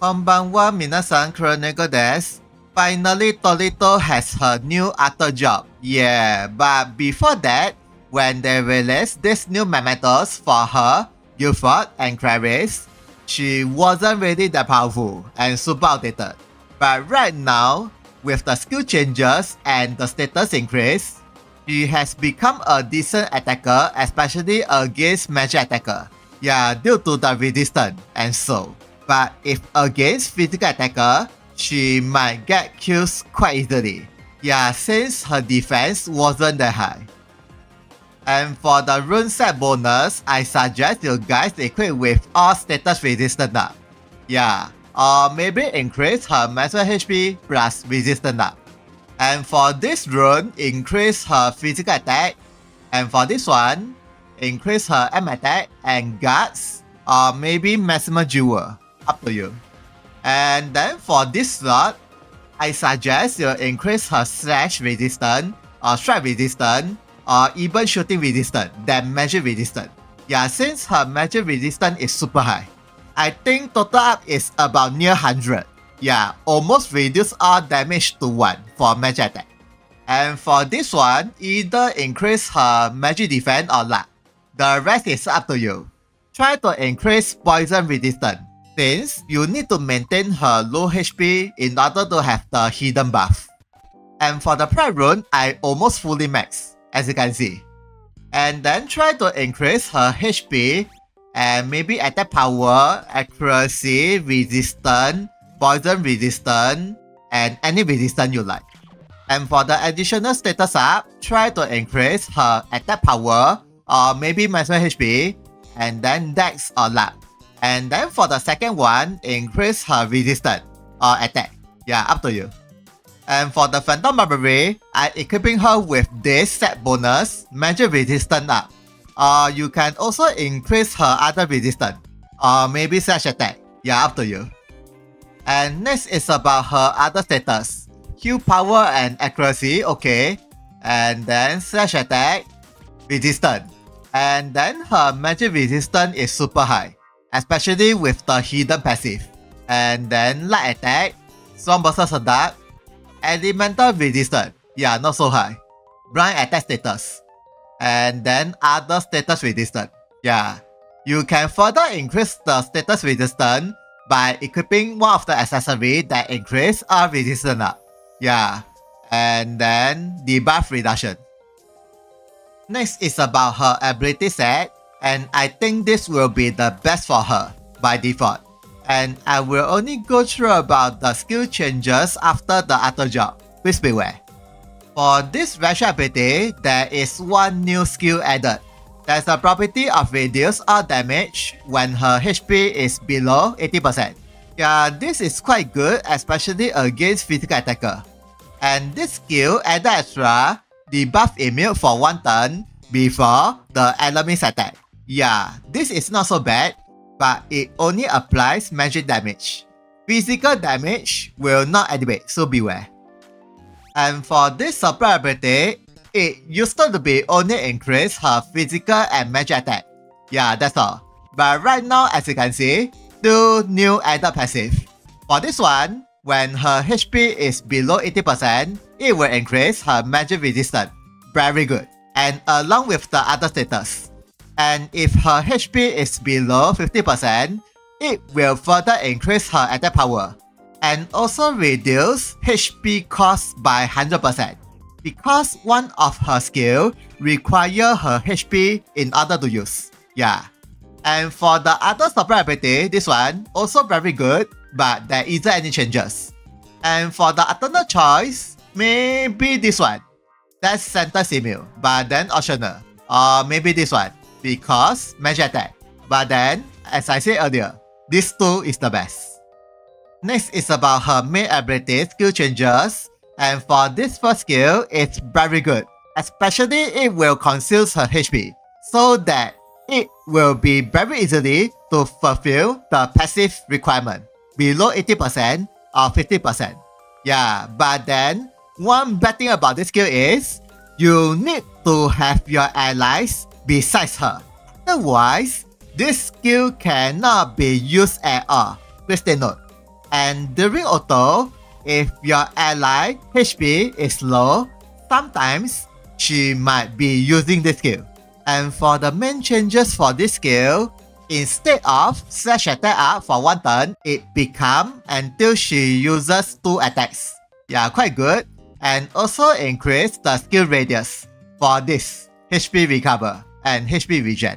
Konbanwa minasan, Chronicle desu. Finally, Toritoh has her new other job. Yeah, but before that, when they released these new Mementos for her, Guilford and Clarice, she wasn't really that powerful and super outdated. But right now, with the skill changes and the status increase, she has become a decent attacker, especially against magic attacker. Yeah, due to the resistance and so. But if against physical attacker, she might get kills quite easily. Yeah, since her defense wasn't that high. And for the rune set bonus, I suggest you guys equip with all status resistance up. Yeah, or maybe increase her maximum HP plus resistance up. And for this rune, increase her physical attack. And for this one, increase her aim attack and guards, or maybe maximum jewel. Up to you. And then for this slot, I suggest you increase her slash resistance, or strike resistance, or even shooting resistance than magic resistance. Yeah, since her magic resistance is super high. I think total up is about near 100. Yeah, almost reduce all damage to 1 for magic attack. And for this one, either increase her magic defense or luck. The rest is up to you. Try to increase poison resistance, since you need to maintain her low HP in order to have the hidden buff. And for the Pride Rune, I almost fully maxed, as you can see. And then try to increase her HP and maybe attack power, accuracy, resistance, poison resistance, and any resistance you like. And for the additional status up, try to increase her attack power or maybe maximum HP, and then dex or luck. And then for the second one, increase her resistance or attack. Yeah, up to you. And for the Phantom Barbary, I'm equipping her with this set bonus, magic resistance up. Or you can also increase her other resistance, or maybe slash attack. Yeah, up to you. And next is about her other status. Heal power and accuracy, okay. And then slash attack, resistance. And then her magic resistance is super high, especially with the hidden passive. And then light attack, strong burst sedap, elemental resistance, yeah, not so high. Blind attack status. And then other status resistance. Yeah. You can further increase the status resistance by equipping one of the accessories that increase our resistance up. Yeah. And then debuff reduction. Next is about her ability set. And I think this will be the best for her by default. And I will only go through about the skill changes after the other job. Please beware. For this special ability, there is one new skill added. There's the property of reduce all damage when her HP is below 80%. Yeah, this is quite good, especially against physical attacker. And this skill added extra debuff immune for 1 turn before the enemy's attack. Yeah, this is not so bad, but it only applies magic damage. Physical damage will not activate, so beware. And for this support ability, it used to be only increase her physical and magic attack. Yeah, that's all. But right now, as you can see, 2 new added passive. For this one, when her HP is below 80%, it will increase her magic resistance. Very good. And along with the other status. And if her HP is below 50%, it will further increase her attack power. And also reduce HP cost by 100%. Because one of her skills require her HP in order to use. Yeah. And for the other support ability, this one also very good, but there isn't any changes. And for the alternate choice, maybe this one. That's center email, but then optional. Or maybe this one, because magic attack. But then, as I said earlier, this 2 is the best. Next is about her main ability skill changes. And for this first skill, it's very good. Especially it will conceal her HP, so that it will be very easily to fulfill the passive requirement below 80% or 50%. Yeah, but then, One bad thing about this skill is you need to have your allies besides her. Otherwise, this skill cannot be used at all. Please take note. And during auto, if your ally HP is low, sometimes she might be using this skill. And for the main changes for this skill, instead of slash attack up for one turn, it becomes until she uses two attacks. Yeah, quite good. And also increase the skill radius for this HP recover and HP regen.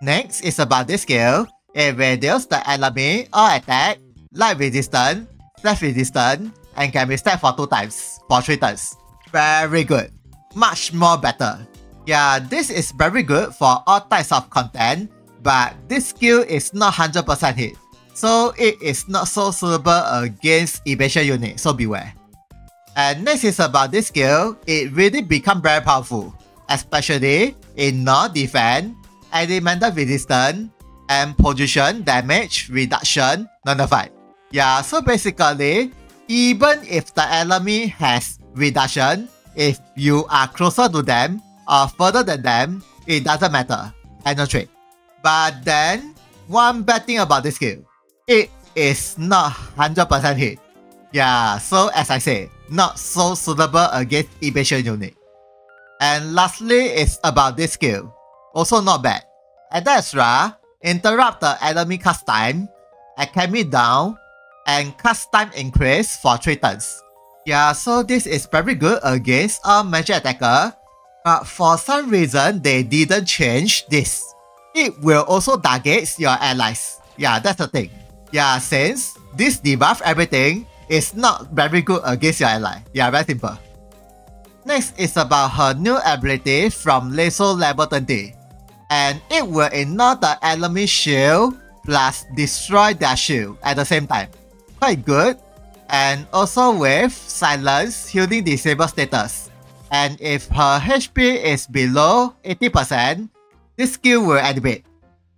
Next is about this skill. It reduces the enemy or attack, light resistance, slash resistance, and can be stacked for 2 times for 3 turns. Very good. Much more better. Yeah, this is very good for all types of content, but this skill is not 100% hit, so it is not so suitable against evasion unit, so beware. And next is about this skill. It really becomes very powerful, especially in non-defense, elemental resistance, and position damage reduction nullified. Yeah, so basically, even if the enemy has reduction, if you are closer to them or further than them, it doesn't matter. And no trick. But then, one bad thing about this skill, it is not 100% hit. Yeah, so as I say, not so suitable against evasion unit. And lastly is about this skill. Also not bad. At the extra, interrupt the enemy cast time, academy down, and cast time increase for 3 turns. Yeah, so this is very good against a magic attacker, but for some reason they didn't change this. It will also target your allies. Yeah, that's the thing. Yeah, since this debuff everything is not very good against your ally. Yeah, very simple. Next is about her new ability from Lasso level 20. And it will ignore the enemy shield plus destroy their shield at the same time. Quite good. And also with silence healing disable status. And if her HP is below 80%, this skill will activate.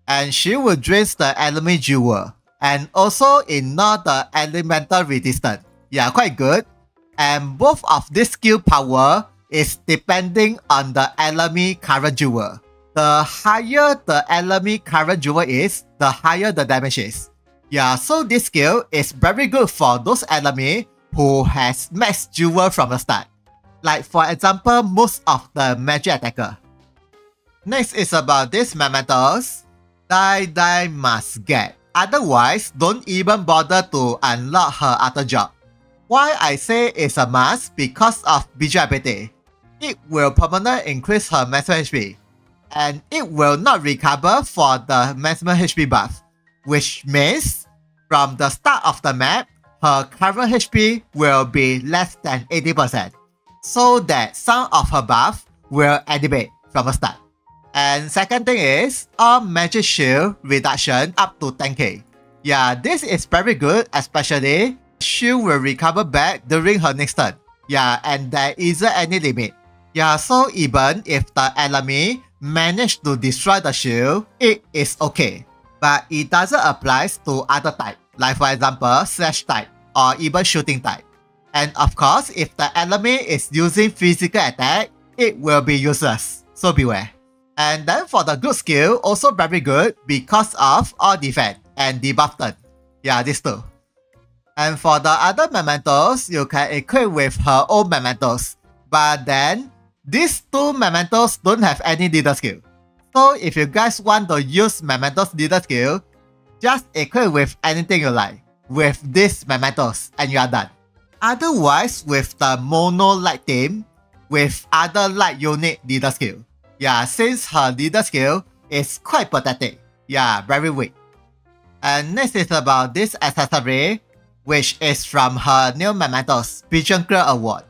And she will drain the enemy jewel. And also ignore the elemental resistance. Yeah, quite good. And both of this skill power is depending on the enemy current jewel. The higher the enemy current jewel is, the higher the damage is. Yeah, so this skill is very good for those enemy who has max jewel from the start. Like for example, most of the magic attacker. Next is about this Mementos. Die must get. Otherwise, don't even bother to unlock her other job. Why I say it's a must because of BG IPT. It will permanently increase her maximum HP. And it will not recover for the maximum HP buff. Which means, from the start of the map, her current HP will be less than 80%. So that some of her buff will activate from the start. And second thing is, all magic shield reduction up to 10k. Yeah, this is very good, especially shield will recover back during her next turn. Yeah, and there isn't any limit. Yeah, so even if the enemy managed to destroy the shield, it is okay. But it doesn't apply to other type, like for example, slash type or even shooting type. And of course, if the enemy is using physical attack, it will be useless. So beware. And then for the good skill, also very good because of all defense and debuff turn. Yeah, these two. And for the other mementos, you can equip with her own mementos. But then, these two mementos don't have any leader skill. So if you guys want to use mementos leader skill, just equip with anything you like with these mementos and you are done. Otherwise, with the mono light team, with other light unit leader skill. Yeah, since her leader skill is quite pathetic. Yeah, very weak. And next is about this accessory, which is from her new Mementos, Pigeon Clear Award.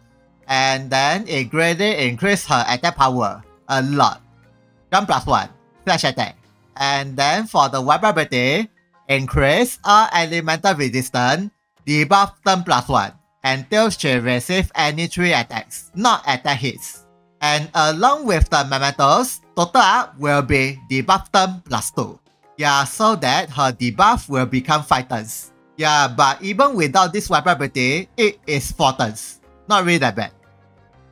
And then it greatly increased her attack power a lot. Jump plus 1, flash attack. And then for the wipe ability, increase all elemental resistance, debuff turn plus 1, until she receives any 3 attacks, not attack hits. And along with the mementos, total up will be debuff turn plus 2. Yeah, so that her debuff will become 5 turns. Yeah, but even without this wipe ability, it is 4 turns. not really that bad.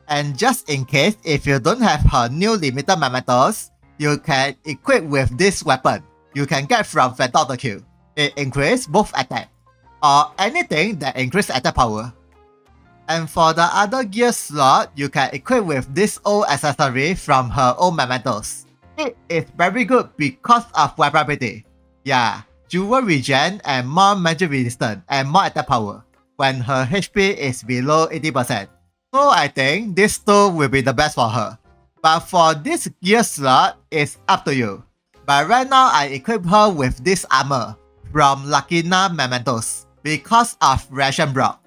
And just in case, if you don't have her new limited Mementos, you can equip with this weapon you can get from Fair Doctor Q. It increases both attack, or anything that increases attack power. And for the other gear slot, you can equip with this old accessory from her old Mementos. It is very good because of weaponability. Yeah, jewel regen and more magic resistance and more attack power when her HP is below 80%. So I think this two will be the best for her. But for this gear slot, it's up to you. But right now, I equip her with this armor from Lachina Mementos because of Ration Block.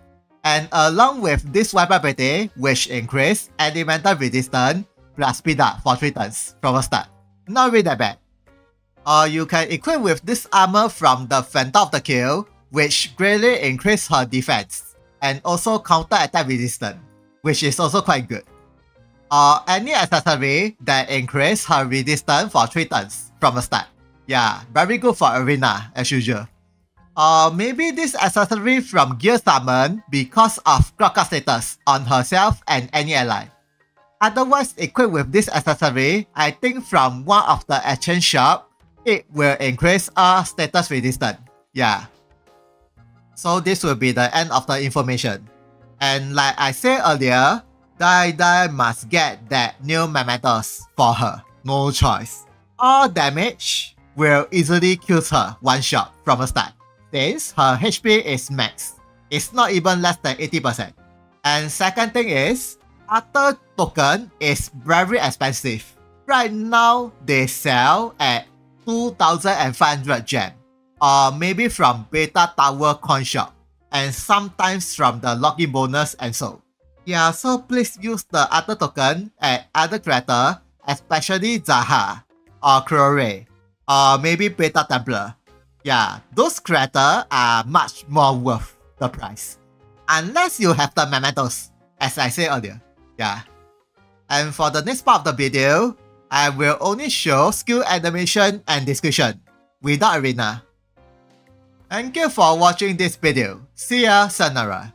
And along with this weaponability, which increase elemental resistance plus speed up for 3 turns from a start. Not really that bad. Or you can equip with this armor from the Phantom of the Kill, which greatly increase her defense and also counter attack resistance, which is also quite good. Or any accessory that increase her resistance for 3 turns from a start. Yeah, very good for arena as usual. Or maybe this accessory from Gear Summon because of clock status on herself and any ally. Otherwise, equipped with this accessory, I think from one of the exchange shop, it will increase our status resistance. Yeah. So this will be the end of the information. And like I said earlier, Dai Dai must get that new Mementos for her. No choice. All damage will easily kill her one shot from the start, since her HP is max. It's not even less than 80%. And second thing is, other token is very expensive. Right now, they sell at 2,500 gem, or maybe from Beta Tower coin shop, and sometimes from the login bonus and so. Yeah, so please use the other token at other creator, especially Zaha, or Crow Ray, or maybe Beta Templar. Yeah, those creators are much more worth the price. Unless you have the Mementos, as I said earlier. Yeah. And for the next part of the video, I will only show skill animation and description, without arena. Thank you for watching this video. See ya, Sanara.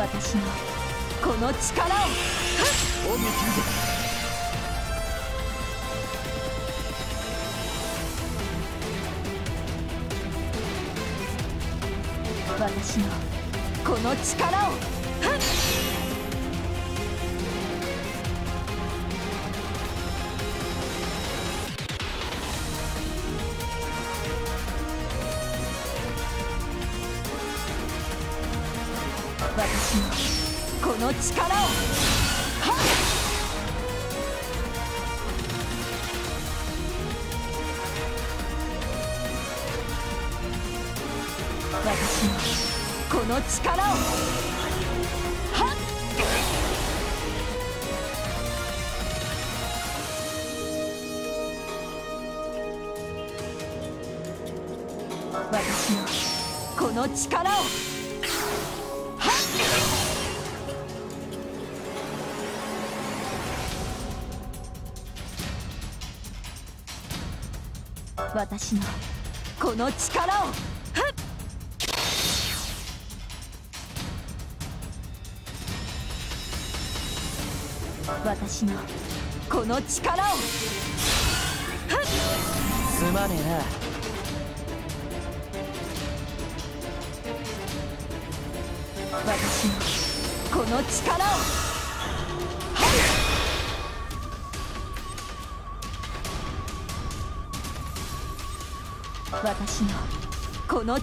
私のこの力をすまねえな。 But 私のこの力を 私のこ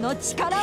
の力を